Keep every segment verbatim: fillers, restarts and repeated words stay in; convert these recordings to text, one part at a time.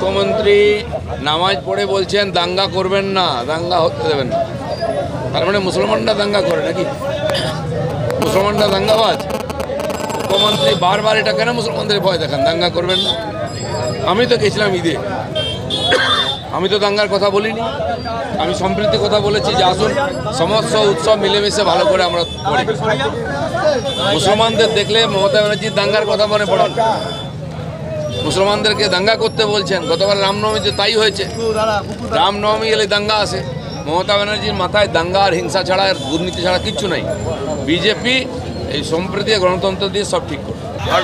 মুখ্যমন্ত্রী নামাজ পড়ে বলছেন দাঙ্গা করবেন না, দাঙ্গা হতে দেবেন না। তার মানে মুসলমানরা দাঙ্গা করে নাকি? মুসলমানরা দাঙ্গাবাজ? মুখ্যমন্ত্রী বারবার এটা কেন মুসলমানদের ভয় দেখান? দাঙ্গা করবেন না। আমি তো গেছিলাম ঈদে, আমি তো দাঙ্গার কথা বলিনি, আমি সম্প্রীতির কথা বলেছি যে আসুন সমস্ত উৎসব মিলেমিশে ভালো করে আমরা করি। মুসলমানদের দেখলে মমতা ব্যানার্জি দাঙ্গার কথা মনে পড়েন, মুসলমানদেরকে দাঙ্গা করতে বলছেন। গতবার রামনবমীতে তাই হয়েছে, রামনবমী এলে দাঙ্গা আসে। মমতা ব্যানার্জির মাথায় দাঙ্গা আর হিংসা ছাড়া আর দুর্নীতি ছাড়া কিচ্ছু নাই। বিজেপি এই সম্প্রীতি গণতন্ত্র দিয়ে সব ঠিক করে। আর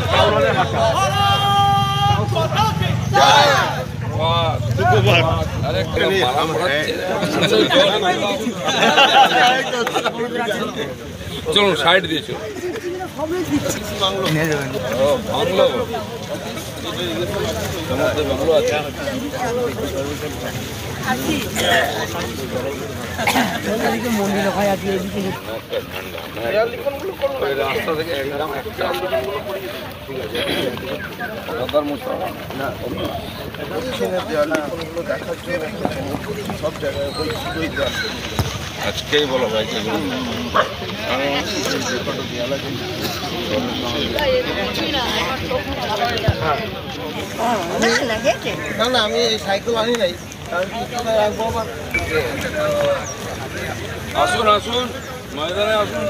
চলুন সাইড দিয়ে চলুন। আজকেই বলো ভাই, না না আমি এই সাইকেল আনি নাই। আসুন আসুন ময়দানে আসুন।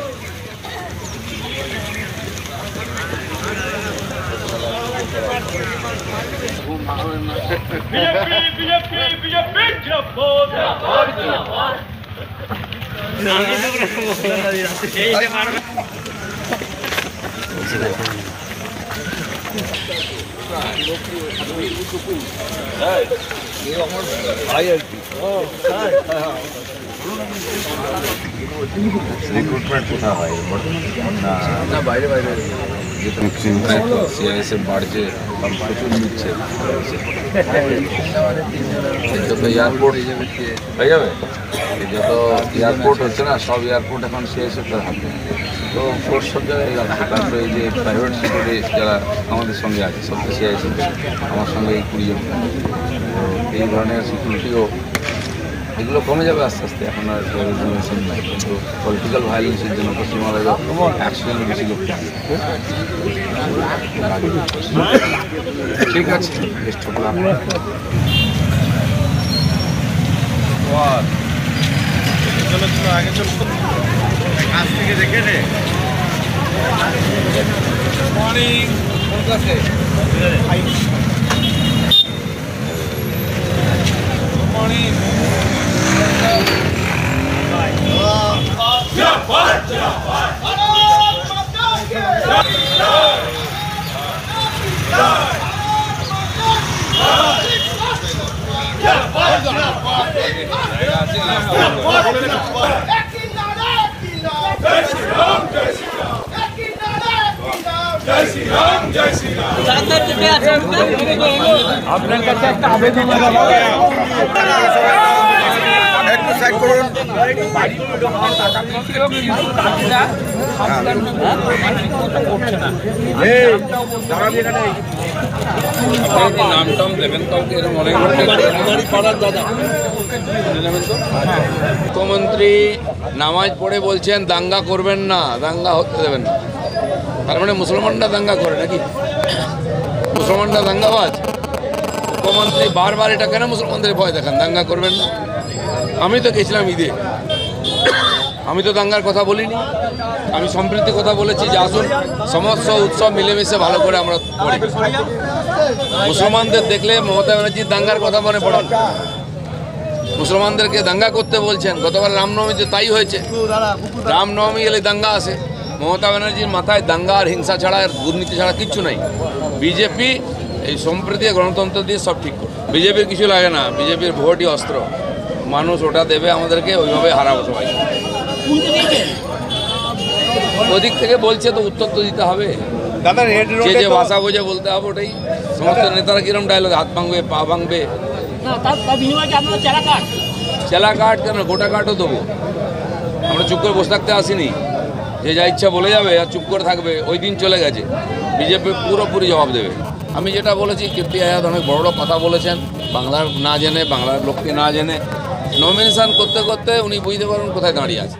বাইরে বাইরে সিআইএসএফ বাড়ছে, প্রচুর নিচ্ছে। যত এয়ারপোর্ট হয়ে যাবে, যত এয়ারপোর্ট হচ্ছে না সব এয়ারপোর্ট এখন সিআইএসএফের হাতে। তো ফোর্স সব জায়গায় যাচ্ছে, তারপরে এই যে প্রাইভেট সেক্টরে যারা আমাদের সঙ্গে আছে সব সিআইএসএফ, আমার সঙ্গে এই কুড়িজন। তো এই ধরনের সিকিউরিটিও এগুলো কমে যাবে আস্তে আস্তে। এখন আর রেজুলেশন নাই, কিন্তু পলিটিক্যাল ভায়োলেন্সের জন্য পশ্চিমবঙ্গে অ্যাকশন বেশি লোক। ঠিক আছে, আগে চল কাজ থেকে দেখে নে। মর্নিং কোন ক্লাসে? মর্নিং আপনার কাছে একটা আবেদন মুখ্যমন্ত্রী নামাজ পড়ে বলছেন দাঙ্গা করবেন না, দাঙ্গা হতে দেবেন না। তার মানে মুসলমানরা দাঙ্গা করে নাকি? মুসলমানরা দাঙ্গাবাজ? মুখ্যমন্ত্রী বারবার এটা কেন মুসলমানদের ভয় দেখান? দাঙ্গা করবেন না। আমি তো গেছিলাম ঈদে, আমি তো দাঙ্গার কথা বলিনি, আমি সম্প্রীতির কথা বলেছি যে আসুন সমস্ত উৎসব মিলেমিশে ভালো করে আমরা করি। মুসলমানদের দেখলে মমতা ব্যানার্জি দাঙ্গার কথা মনে পড়েন, মুসলমানদেরকে দাঙ্গা করতে বলছেন। গতবার রামনবমীতে তাই হয়েছে, রামনবমী এলে দাঙ্গা আসে। মমতা ব্যানার্জির মাথায় দাঙ্গা আর হিংসা ছাড়া আর দুর্নীতি ছাড়া কিচ্ছু নাই। বিজেপি এই সম্প্রীতি গণতন্ত্র দিয়ে সব ঠিক করে। বিজেপির কিছু লাগে না, বিজেপির ভোটই অস্ত্র। মানুষ ওটা দেবে আমাদেরকে, ওইভাবে হারাবো সবাই। ওদিক থেকে বলছে তো উত্তর তো দিতে হবে দাদা, যে যে ভাষা বোঝে বলতে হবে ওটাই। সমস্ত নেতারা কিরম ডায়লগ, হাত ভাঙবে পা ভাঙবে, চেলা কাঠ কেন গোটা কাঠও দেবো। আমরা চুপ করে বসে থাকতে আসিনি, যে যা ইচ্ছা বলে যাবে আর চুপ করে থাকবে ওই দিন চলে গেছে। বিজেপি পুরোপুরি জবাব দেবে। আমি যেটা বলেছি, কীর্তি আজাদ অনেক বড় বড় কথা বলেছেন, বাংলার না জেনে, বাংলার লোককে না জেনে। নমিনেশন করতে করতে উনি বুঝতে পারেন কোথায় দাঁড়িয়ে আছে।